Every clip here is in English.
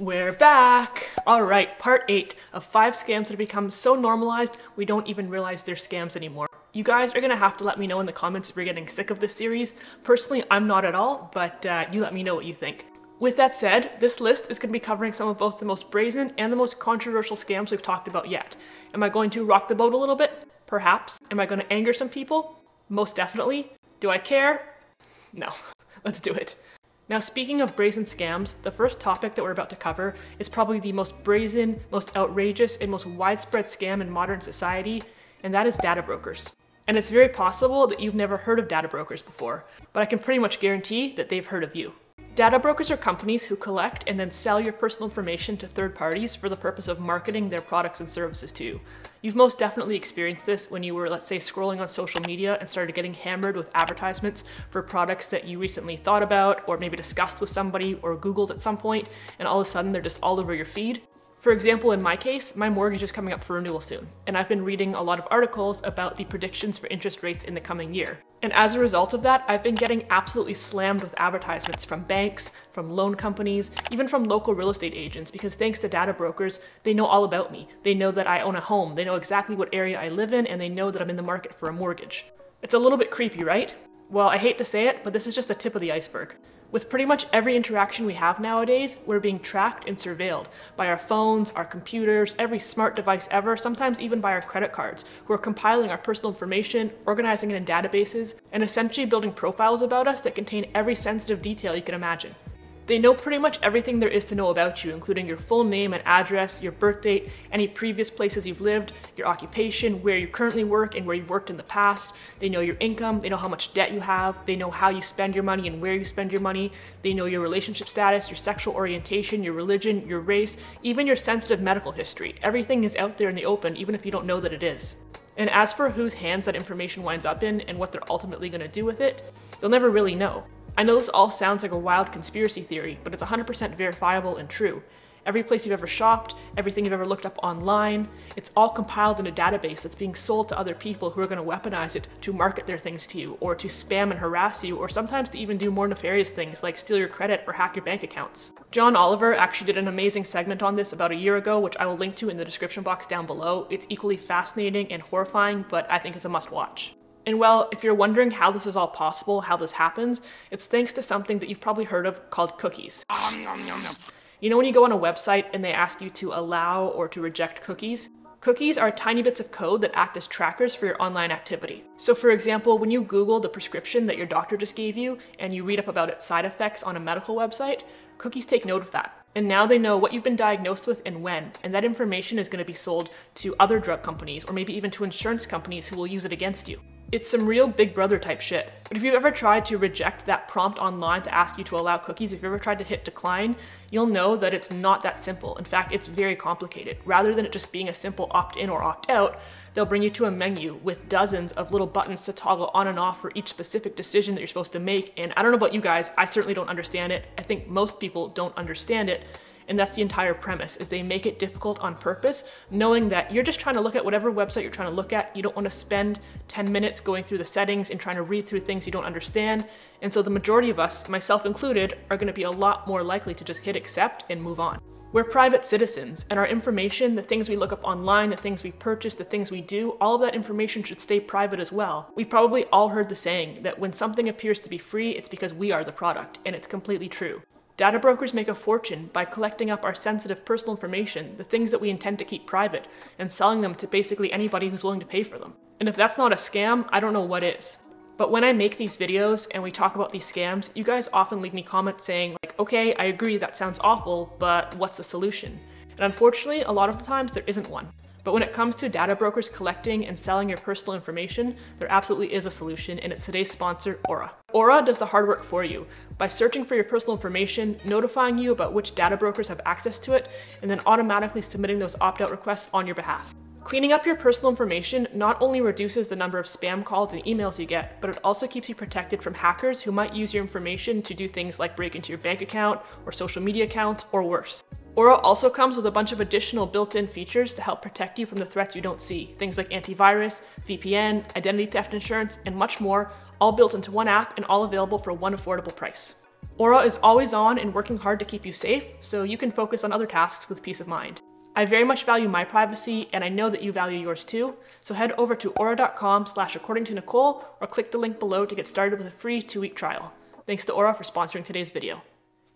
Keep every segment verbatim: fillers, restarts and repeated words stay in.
We're back! Alright, part eight of five scams that have become so normalized we don't even realize they're scams anymore. You guys are gonna have to let me know in the comments if you're getting sick of this series. Personally, I'm not at all, but uh, you let me know what you think. With that said, this list is gonna be covering some of both the most brazen and the most controversial scams we've talked about yet. Am I going to rock the boat a little bit? Perhaps. Am I gonna anger some people? Most definitely. Do I care? No. Let's do it. Now, speaking of brazen scams, the first topic that we're about to cover is probably the most brazen, most outrageous, and most widespread scam in modern society, and that is data brokers. And it's very possible that you've never heard of data brokers before, but I can pretty much guarantee that they've heard of you. Data brokers are companies who collect and then sell your personal information to third parties for the purpose of marketing their products and services to you. You've most definitely experienced this when you were, let's say, scrolling on social media and started getting hammered with advertisements for products that you recently thought about or maybe discussed with somebody or Googled at some point, and all of a sudden they're just all over your feed. For example, in my case, my mortgage is coming up for renewal soon, and I've been reading a lot of articles about the predictions for interest rates in the coming year. And as a result of that, I've been getting absolutely slammed with advertisements from banks, from loan companies, even from local real estate agents, because thanks to data brokers, they know all about me. They know that I own a home, they know exactly what area I live in, and they know that I'm in the market for a mortgage. It's a little bit creepy, right? Well, I hate to say it, but this is just the tip of the iceberg. With pretty much every interaction we have nowadays, we're being tracked and surveilled by our phones, our computers, every smart device ever, sometimes even by our credit cards, who are compiling our personal information, organizing it in databases, and essentially building profiles about us that contain every sensitive detail you can imagine. They know pretty much everything there is to know about you, including your full name and address, your birth date, any previous places you've lived, your occupation, where you currently work and where you've worked in the past. They know your income, they know how much debt you have, they know how you spend your money and where you spend your money, they know your relationship status, your sexual orientation, your religion, your race, even your sensitive medical history. Everything is out there in the open, even if you don't know that it is. And as for whose hands that information winds up in and what they're ultimately going to do with it, you'll never really know. I know this all sounds like a wild conspiracy theory, but it's one hundred percent verifiable and true. Every place you've ever shopped, everything you've ever looked up online, it's all compiled in a database that's being sold to other people who are going to weaponize it to market their things to you, or to spam and harass you, or sometimes to even do more nefarious things like steal your credit or hack your bank accounts. John Oliver actually did an amazing segment on this about a year ago, which I will link to in the description box down below. It's equally fascinating and horrifying, but I think it's a must-watch. And well, if you're wondering how this is all possible, how this happens, it's thanks to something that you've probably heard of called cookies. You know when you go on a website and they ask you to allow or to reject cookies? Cookies are tiny bits of code that act as trackers for your online activity. So for example, when you Google the prescription that your doctor just gave you and you read up about its side effects on a medical website, cookies take note of that. And now they know what you've been diagnosed with and when, and that information is going to be sold to other drug companies or maybe even to insurance companies who will use it against you. It's some real Big Brother type shit. But if you've ever tried to reject that prompt online to ask you to allow cookies, if you've ever tried to hit decline, you'll know that it's not that simple. In fact, it's very complicated. Rather than it just being a simple opt-in or opt-out, they'll bring you to a menu with dozens of little buttons to toggle on and off for each specific decision that you're supposed to make. And I don't know about you guys, I certainly don't understand it. I think most people don't understand it. And that's the entire premise, is they make it difficult on purpose, knowing that you're just trying to look at whatever website you're trying to look at. You don't want to spend ten minutes going through the settings and trying to read through things you don't understand. And so the majority of us, myself included, are going to be a lot more likely to just hit accept and move on. We're private citizens, and our information, the things we look up online, the things we purchase, the things we do, all of that information should stay private as well. We've probably all heard the saying that when something appears to be free, it's because we are the product, and it's completely true. Data brokers make a fortune by collecting up our sensitive personal information, the things that we intend to keep private, and selling them to basically anybody who's willing to pay for them. And if that's not a scam, I don't know what is. But when I make these videos and we talk about these scams, you guys often leave me comments saying like, okay, I agree, that sounds awful, but what's the solution? And unfortunately, a lot of the times there isn't one. But when it comes to data brokers collecting and selling your personal information, there absolutely is a solution, and it's today's sponsor, Aura. Aura does the hard work for you by searching for your personal information, notifying you about which data brokers have access to it, and then automatically submitting those opt-out requests on your behalf. Cleaning up your personal information not only reduces the number of spam calls and emails you get, but it also keeps you protected from hackers who might use your information to do things like break into your bank account or social media accounts or worse. Aura also comes with a bunch of additional built-in features to help protect you from the threats you don't see. Things like antivirus, V P N, identity theft insurance, and much more, all built into one app and all available for one affordable price. Aura is always on and working hard to keep you safe, so you can focus on other tasks with peace of mind. I very much value my privacy, and I know that you value yours too, so head over to aura dot com slash according to Nicole or click the link below to get started with a free two-week trial. Thanks to Aura for sponsoring today's video.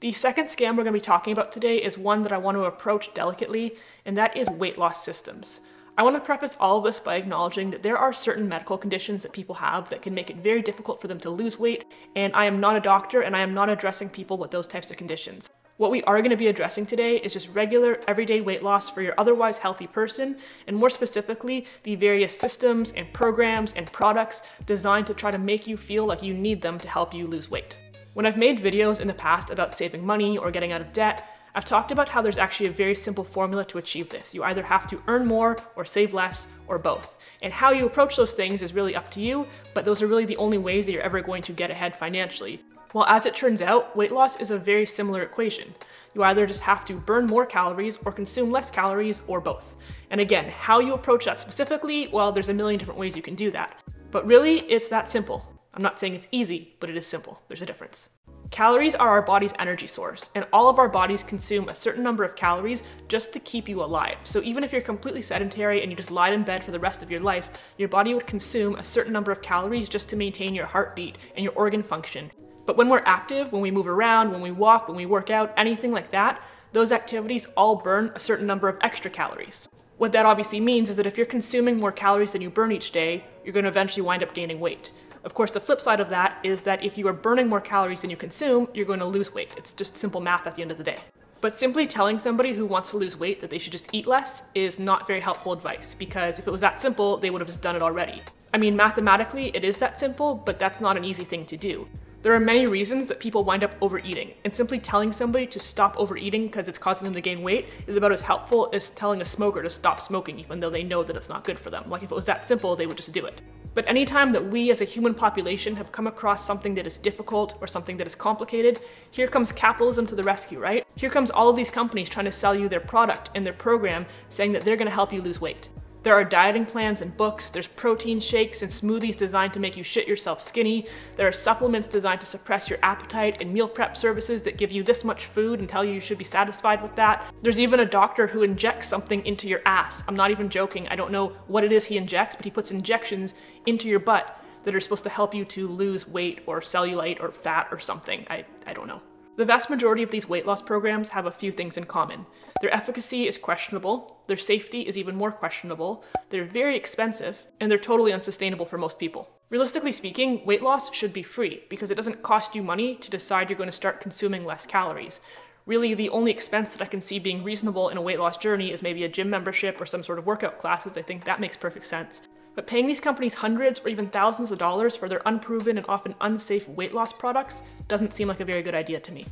The second scam we're going to be talking about today is one that I want to approach delicately, and that is weight loss systems. I want to preface all of this by acknowledging that there are certain medical conditions that people have that can make it very difficult for them to lose weight, and I am not a doctor and I am not addressing people with those types of conditions. What we are going to be addressing today is just regular, everyday weight loss for your otherwise healthy person, and more specifically, the various systems and programs and products designed to try to make you feel like you need them to help you lose weight. When I've made videos in the past about saving money or getting out of debt, I've talked about how there's actually a very simple formula to achieve this. You either have to earn more or save less or both. And how you approach those things is really up to you, but those are really the only ways that you're ever going to get ahead financially. Well, as it turns out, weight loss is a very similar equation. You either just have to burn more calories or consume less calories or both. And again, how you approach that specifically, well, there's a million different ways you can do that. But really, it's that simple. I'm not saying it's easy, but it is simple. There's a difference. Calories are our body's energy source, and all of our bodies consume a certain number of calories just to keep you alive. So even if you're completely sedentary and you just lie in bed for the rest of your life, your body would consume a certain number of calories just to maintain your heartbeat and your organ function. But when we're active, when we move around, when we walk, when we work out, anything like that, those activities all burn a certain number of extra calories. What that obviously means is that if you're consuming more calories than you burn each day, you're going to eventually wind up gaining weight. Of course, the flip side of that is that if you are burning more calories than you consume, you're going to lose weight. It's just simple math at the end of the day. But simply telling somebody who wants to lose weight that they should just eat less is not very helpful advice, because if it was that simple, they would have just done it already. I mean, mathematically, it is that simple, but that's not an easy thing to do. There are many reasons that people wind up overeating, and simply telling somebody to stop overeating because it's causing them to gain weight is about as helpful as telling a smoker to stop smoking, even though they know that it's not good for them. Like, if it was that simple, they would just do it. But anytime that we as a human population have come across something that is difficult or something that is complicated, here comes capitalism to the rescue, right? Here comes all of these companies trying to sell you their product and their program, saying that they're going to help you lose weight. There are dieting plans and books, there's protein shakes and smoothies designed to make you shit yourself skinny, there are supplements designed to suppress your appetite and meal prep services that give you this much food and tell you you should be satisfied with that. There's even a doctor who injects something into your ass. I'm not even joking, I don't know what it is he injects, but he puts injections into your butt that are supposed to help you to lose weight or cellulite or fat or something. I, I don't know. The vast majority of these weight loss programs have a few things in common. Their efficacy is questionable, their safety is even more questionable, they're very expensive, and they're totally unsustainable for most people. Realistically speaking, weight loss should be free because it doesn't cost you money to decide you're going to start consuming less calories. Really, the only expense that I can see being reasonable in a weight loss journey is maybe a gym membership or some sort of workout classes. I think that makes perfect sense. But paying these companies hundreds or even thousands of dollars for their unproven and often unsafe weight loss products doesn't seem like a very good idea to me.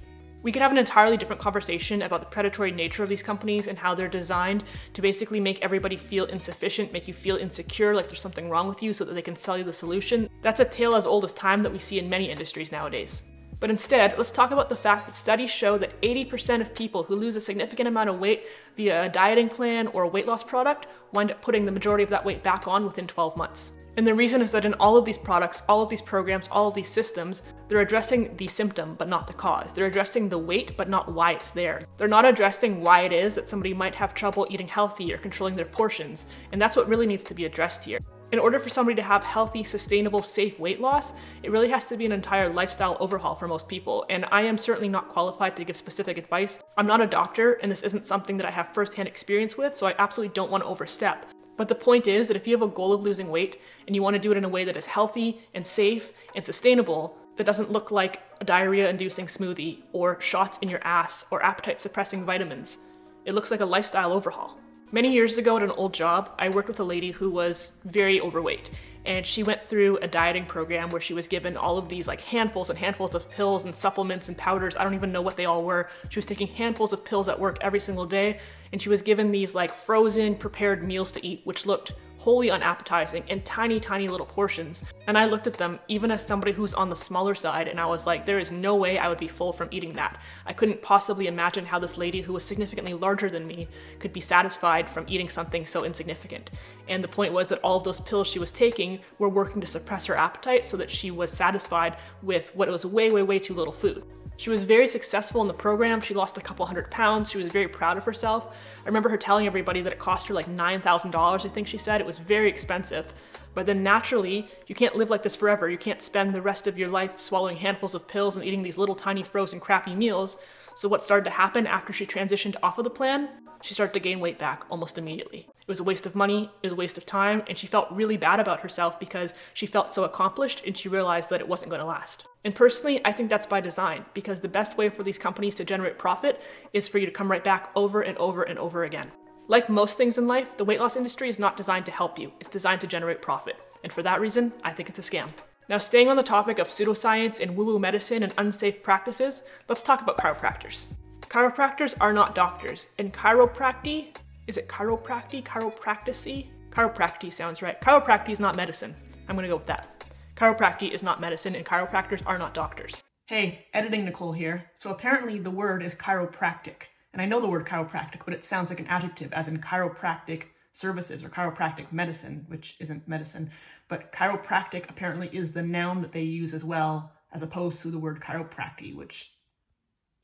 We could have an entirely different conversation about the predatory nature of these companies and how they're designed to basically make everybody feel insufficient, make you feel insecure, like there's something wrong with you, so that they can sell you the solution. That's a tale as old as time that we see in many industries nowadays. But instead, let's talk about the fact that studies show that eighty percent of people who lose a significant amount of weight via a dieting plan or a weight loss product wind up putting the majority of that weight back on within twelve months. And the reason is that in all of these products, all of these programs, all of these systems, they're addressing the symptom but not the cause. They're addressing the weight but not why it's there. They're not addressing why it is that somebody might have trouble eating healthy or controlling their portions, and that's what really needs to be addressed here. In order for somebody to have healthy, sustainable, safe weight loss, it really has to be an entire lifestyle overhaul for most people, and I am certainly not qualified to give specific advice. I'm not a doctor, and this isn't something that I have firsthand experience with, so I absolutely don't want to overstep. But the point is that if you have a goal of losing weight, and you want to do it in a way that is healthy, and safe, and sustainable, that doesn't look like a diarrhea-inducing smoothie, or shots in your ass, or appetite-suppressing vitamins. It looks like a lifestyle overhaul. Many years ago at an old job, I worked with a lady who was very overweight, and she went through a dieting program where she was given all of these like handfuls and handfuls of pills and supplements and powders. I don't even know what they all were. She was taking handfuls of pills at work every single day, and she was given these like frozen prepared meals to eat, which looked wholly unappetizing in tiny, tiny little portions. And I looked at them even as somebody who's on the smaller side, and I was like, there is no way I would be full from eating that. I couldn't possibly imagine how this lady who was significantly larger than me could be satisfied from eating something so insignificant. And the point was that all of those pills she was taking were working to suppress her appetite so that she was satisfied with what was way, way, way too little food. She was very successful in the program. She lost a couple hundred pounds. She was very proud of herself. I remember her telling everybody that it cost her like nine thousand dollars, I think she said. It was very expensive. But then naturally, you can't live like this forever. You can't spend the rest of your life swallowing handfuls of pills and eating these little tiny frozen crappy meals. So what started to happen after she transitioned off of the plan, she started to gain weight back almost immediately. It was a waste of money, it was a waste of time, and she felt really bad about herself because she felt so accomplished and she realized that it wasn't going to last. And personally, I think that's by design, because the best way for these companies to generate profit is for you to come right back over and over and over again. Like most things in life, the weight loss industry is not designed to help you. It's designed to generate profit. And for that reason, I think it's a scam. Now, staying on the topic of pseudoscience and woo-woo medicine and unsafe practices, let's talk about chiropractors. Chiropractors are not doctors, and chiropractic, is it chiropractic, chiropractic-y? Chiropractic sounds right. Chiropractic is not medicine. I'm gonna go with that. Chiropractic is not medicine and chiropractors are not doctors. Hey, editing Nicole here. So apparently the word is chiropractic. And I know the word chiropractic, but it sounds like an adjective as in chiropractic services or chiropractic medicine, which isn't medicine. But chiropractic apparently is the noun that they use as well, as opposed to the word chiropractic, which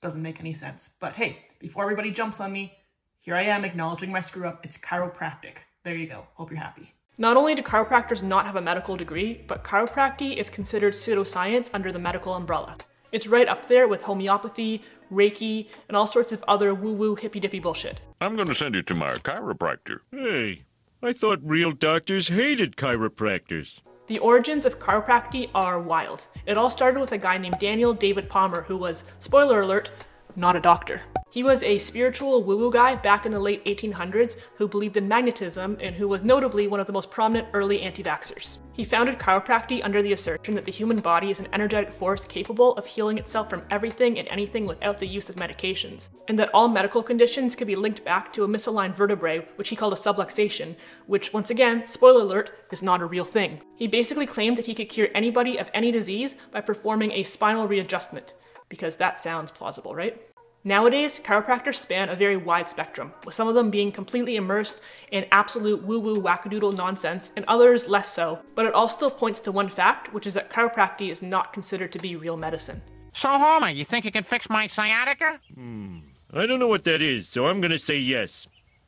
doesn't make any sense. But hey, before everybody jumps on me, here I am acknowledging my screw up. It's chiropractic. There you go. Hope you're happy. Not only do chiropractors not have a medical degree, but chiropractic is considered pseudoscience under the medical umbrella. It's right up there with homeopathy, Reiki, and all sorts of other woo-woo hippy-dippy bullshit. I'm gonna send you to my chiropractor. Hey, I thought real doctors hated chiropractors. The origins of chiropractic are wild. It all started with a guy named Daniel David Palmer, who was, spoiler alert, not a doctor. He was a spiritual woo-woo guy back in the late eighteen hundreds who believed in magnetism and who was notably one of the most prominent early anti-vaxxers. He founded chiropractic under the assertion that the human body is an energetic force capable of healing itself from everything and anything without the use of medications, and that all medical conditions could be linked back to a misaligned vertebrae, which he called a subluxation, which once again, spoiler alert, is not a real thing. He basically claimed that he could cure anybody of any disease by performing a spinal readjustment, because that sounds plausible, right? Nowadays, chiropractors span a very wide spectrum, with some of them being completely immersed in absolute woo-woo wackadoodle nonsense, and others less so, but it all still points to one fact, which is that chiropractic is not considered to be real medicine. So Homer, you think you can fix my sciatica? Hmm, I don't know what that is, so I'm gonna say yes.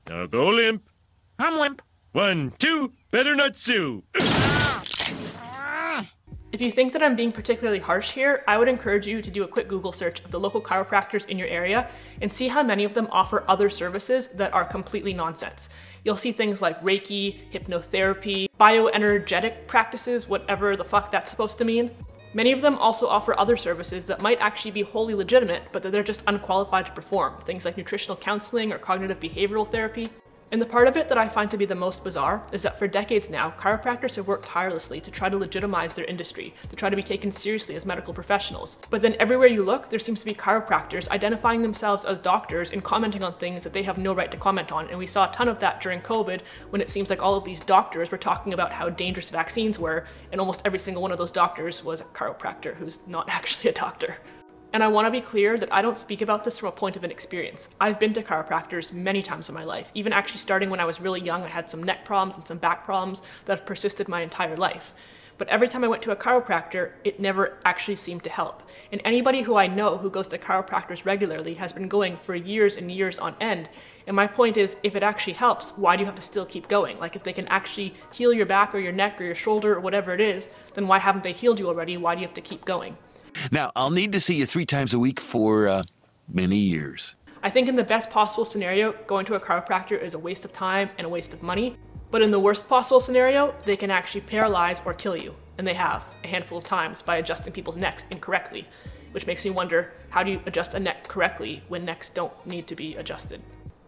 Now go limp. I'm limp. One, two, better not sue. If you think that I'm being particularly harsh here, I would encourage you to do a quick Google search of the local chiropractors in your area and see how many of them offer other services that are completely nonsense. You'll see things like Reiki, hypnotherapy, bioenergetic practices, whatever the fuck that's supposed to mean. Many of them also offer other services that might actually be wholly legitimate, but that they're just unqualified to perform, things like nutritional counseling or cognitive behavioral therapy. And the part of it that I find to be the most bizarre is that for decades now, chiropractors have worked tirelessly to try to legitimize their industry, to try to be taken seriously as medical professionals. But then everywhere you look, there seems to be chiropractors identifying themselves as doctors and commenting on things that they have no right to comment on. And we saw a ton of that during COVID, when it seems like all of these doctors were talking about how dangerous vaccines were, and almost every single one of those doctors was a chiropractor who's not actually a doctor. And I want to be clear that I don't speak about this from a point of inexperience. I've been to chiropractors many times in my life, even actually starting when I was really young. I had some neck problems and some back problems that have persisted my entire life. But every time I went to a chiropractor, it never actually seemed to help. And anybody who I know who goes to chiropractors regularly has been going for years and years on end. And my point is, if it actually helps, why do you have to still keep going? Like if they can actually heal your back or your neck or your shoulder or whatever it is, then why haven't they healed you already? Why do you have to keep going? Now, I'll need to see you three times a week for uh, many years. I think in the best possible scenario, going to a chiropractor is a waste of time and a waste of money. But in the worst possible scenario, they can actually paralyze or kill you. And they have a handful of times by adjusting people's necks incorrectly, which makes me wonder, how do you adjust a neck correctly when necks don't need to be adjusted?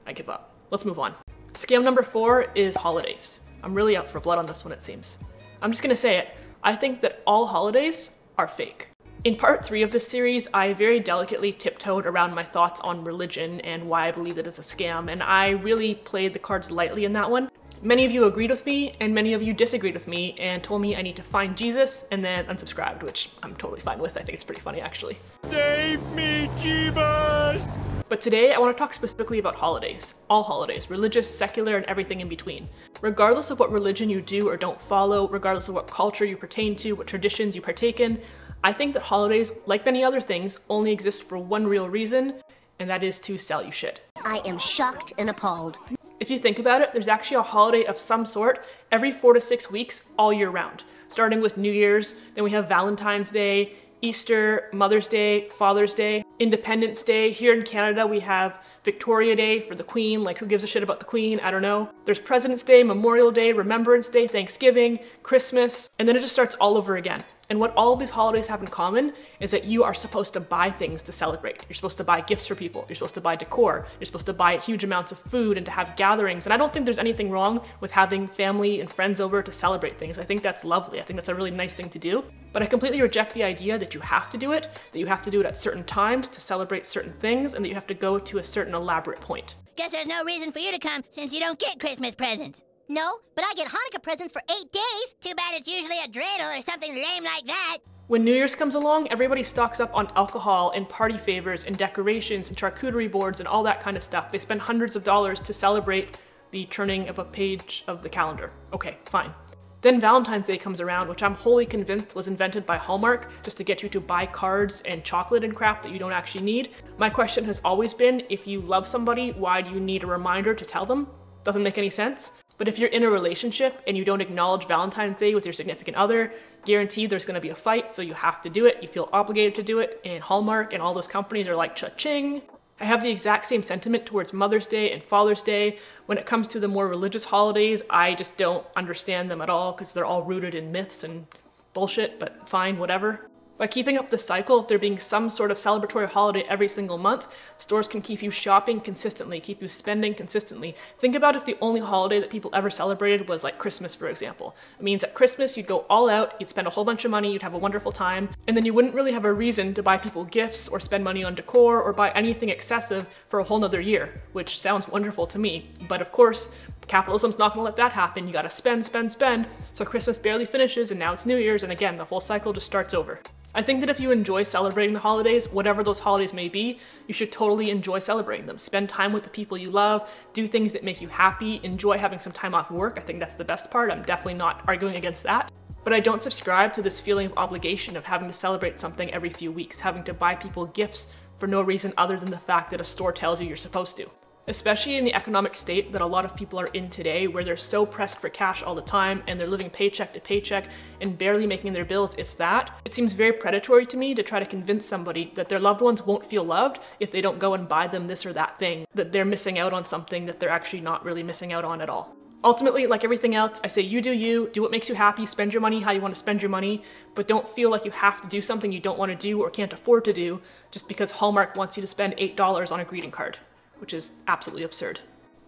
I give up. Let's move on. Scam number four is holidays. I'm really out for blood on this one, it seems. I'm just gonna say it. I think that all holidays are fake. In part three of this series, I very delicately tiptoed around my thoughts on religion and why I believe that it's a scam, and I really played the cards lightly in that one. Many of you agreed with me, and many of you disagreed with me, and told me I need to find Jesus, and then unsubscribed, which I'm totally fine with. I think it's pretty funny, actually. Save me, Jesus! But today, I want to talk specifically about holidays. All holidays, religious, secular, and everything in between. Regardless of what religion you do or don't follow, regardless of what culture you pertain to, what traditions you partake in, I think that holidays, like many other things, only exist for one real reason, and that is to sell you shit. I am shocked and appalled. If you think about it, there's actually a holiday of some sort every four to six weeks all year round, starting with New Year's, then we have Valentine's Day, Easter, Mother's Day, Father's Day, Independence Day. Here in Canada, we have Victoria Day for the Queen. Like, who gives a shit about the Queen? I don't know. There's President's Day, Memorial Day, Remembrance Day, Thanksgiving, Christmas, and then it just starts all over again. And what all of these holidays have in common is that you are supposed to buy things to celebrate. You're supposed to buy gifts for people. You're supposed to buy decor. You're supposed to buy huge amounts of food and to have gatherings. And I don't think there's anything wrong with having family and friends over to celebrate things. I think that's lovely. I think that's a really nice thing to do. But I completely reject the idea that you have to do it, that you have to do it at certain times to celebrate certain things, and that you have to go to a certain elaborate point. Guess there's no reason for you to come since you don't get Christmas presents. No, but I get Hanukkah presents for eight days. Too bad it's usually a dreidel or something lame like that. When New Year's comes along, everybody stocks up on alcohol and party favors and decorations and charcuterie boards and all that kind of stuff. They spend hundreds of dollars to celebrate the turning of a page of the calendar. Okay, fine. Then Valentine's Day comes around, which I'm wholly convinced was invented by Hallmark just to get you to buy cards and chocolate and crap that you don't actually need. My question has always been, if you love somebody, why do you need a reminder to tell them? Doesn't make any sense. But if you're in a relationship and you don't acknowledge Valentine's Day with your significant other, guaranteed there's gonna be a fight, so you have to do it. You feel obligated to do it, and Hallmark and all those companies are like cha-ching. I have the exact same sentiment towards Mother's Day and Father's Day. When it comes to the more religious holidays, I just don't understand them at all because they're all rooted in myths and bullshit, but fine, whatever. By keeping up the cycle of there being some sort of celebratory holiday every single month, stores can keep you shopping consistently, keep you spending consistently. Think about if the only holiday that people ever celebrated was like Christmas, for example. It means at Christmas you'd go all out, you'd spend a whole bunch of money, you'd have a wonderful time, and then you wouldn't really have a reason to buy people gifts or spend money on decor or buy anything excessive for a whole nother year, which sounds wonderful to me. But of course, capitalism's not gonna let that happen. You gotta spend, spend, spend. So Christmas barely finishes and now it's New Year's, and again, the whole cycle just starts over. I think that if you enjoy celebrating the holidays, whatever those holidays may be, you should totally enjoy celebrating them. Spend time with the people you love, do things that make you happy, enjoy having some time off work. I think that's the best part. I'm definitely not arguing against that. But I don't subscribe to this feeling of obligation of having to celebrate something every few weeks, having to buy people gifts for no reason other than the fact that a store tells you you're supposed to. Especially in the economic state that a lot of people are in today, where they're so pressed for cash all the time and they're living paycheck to paycheck and barely making their bills, if that. It seems very predatory to me to try to convince somebody that their loved ones won't feel loved if they don't go and buy them this or that thing, that they're missing out on something that they're actually not really missing out on at all. Ultimately, like everything else, I say you do you, do what makes you happy, spend your money how you want to spend your money, but don't feel like you have to do something you don't want to do or can't afford to do just because Hallmark wants you to spend eight dollars on a greeting card, which is absolutely absurd.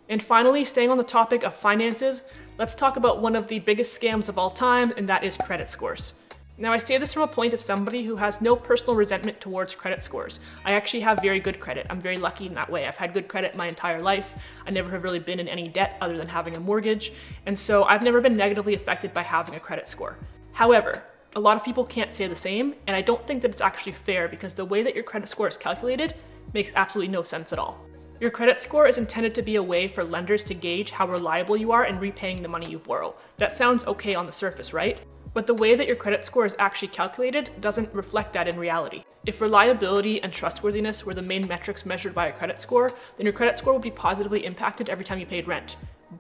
And finally, staying on the topic of finances, let's talk about one of the biggest scams of all time, and that is credit scores. Now, I say this from a point of somebody who has no personal resentment towards credit scores. I actually have very good credit. I'm very lucky in that way. I've had good credit my entire life. I never have really been in any debt other than having a mortgage. And so I've never been negatively affected by having a credit score. However, a lot of people can't say the same, and I don't think that it's actually fair because the way that your credit score is calculated makes absolutely no sense at all. Your credit score is intended to be a way for lenders to gauge how reliable you are in repaying the money you borrow. That sounds okay on the surface, right? But the way that your credit score is actually calculated doesn't reflect that in reality. If reliability and trustworthiness were the main metrics measured by a credit score, then your credit score would be positively impacted every time you paid rent.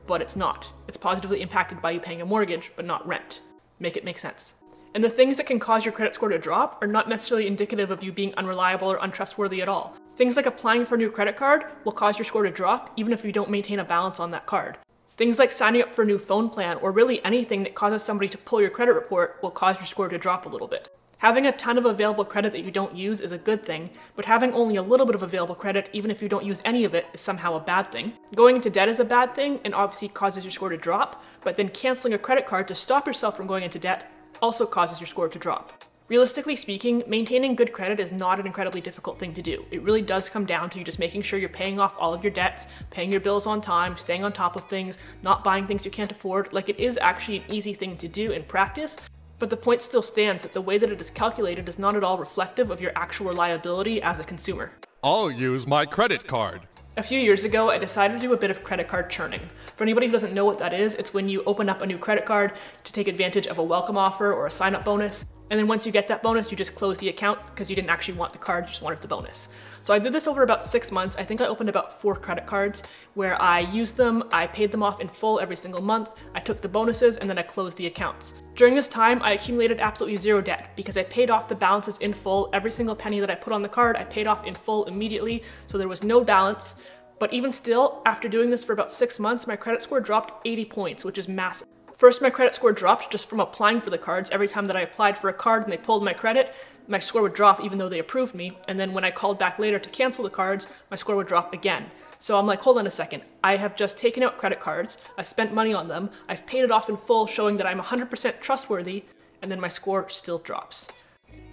But it's not. It's positively impacted by you paying a mortgage, but not rent. Make it make sense. And the things that can cause your credit score to drop are not necessarily indicative of you being unreliable or untrustworthy at all. Things like applying for a new credit card will cause your score to drop even if you don't maintain a balance on that card. Things like signing up for a new phone plan, or really anything that causes somebody to pull your credit report, will cause your score to drop a little bit. Having a ton of available credit that you don't use is a good thing, but having only a little bit of available credit, even if you don't use any of it, is somehow a bad thing. Going into debt is a bad thing and obviously causes your score to drop, but then canceling a credit card to stop yourself from going into debt also causes your score to drop. Realistically speaking, maintaining good credit is not an incredibly difficult thing to do. It really does come down to you just making sure you're paying off all of your debts, paying your bills on time, staying on top of things, not buying things you can't afford. Like, it is actually an easy thing to do in practice, but the point still stands that the way that it is calculated is not at all reflective of your actual reliability as a consumer. I'll use my credit card. A few years ago, I decided to do a bit of credit card churning. For anybody who doesn't know what that is, it's when you open up a new credit card to take advantage of a welcome offer or a sign-up bonus. And then once you get that bonus, you just close the account because you didn't actually want the card, you just wanted the bonus. So I did this over about six months. I think I opened about four credit cards where I used them, I paid them off in full every single month, I took the bonuses, and then I closed the accounts. During this time, I accumulated absolutely zero debt because I paid off the balances in full. Every single penny that I put on the card, I paid off in full immediately, so there was no balance. But even still, after doing this for about six months, my credit score dropped eighty points, which is massive. First, my credit score dropped just from applying for the cards. Every time that I applied for a card and they pulled my credit, my score would drop even though they approved me. And then when I called back later to cancel the cards, my score would drop again. So I'm like, hold on a second. I have just taken out credit cards. I spent money on them. I've paid it off in full, showing that I'm one hundred percent trustworthy. And then my score still drops.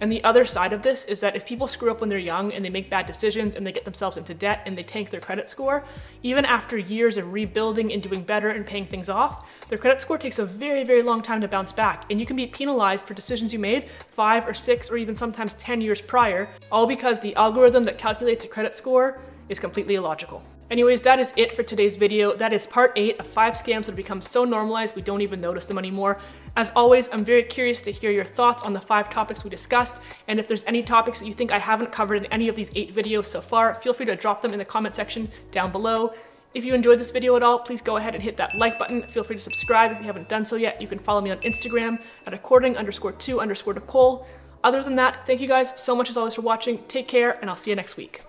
And the other side of this is that if people screw up when they're young and they make bad decisions and they get themselves into debt and they tank their credit score, even after years of rebuilding and doing better and paying things off, their credit score takes a very, very long time to bounce back. And you can be penalized for decisions you made five or six or even sometimes ten years prior, all because the algorithm that calculates a credit score is completely illogical. Anyways, that is it for today's video. That is part eight of five scams that have become so normalized we don't even notice them anymore. As always, I'm very curious to hear your thoughts on the five topics we discussed, and if there's any topics that you think I haven't covered in any of these eight videos so far, feel free to drop them in the comment section down below. If you enjoyed this video at all, please go ahead and hit that like button. Feel free to subscribe if you haven't done so yet. You can follow me on Instagram at according underscore to underscore Nicole. Other than that, thank you guys so much as always for watching. Take care, and I'll see you next week.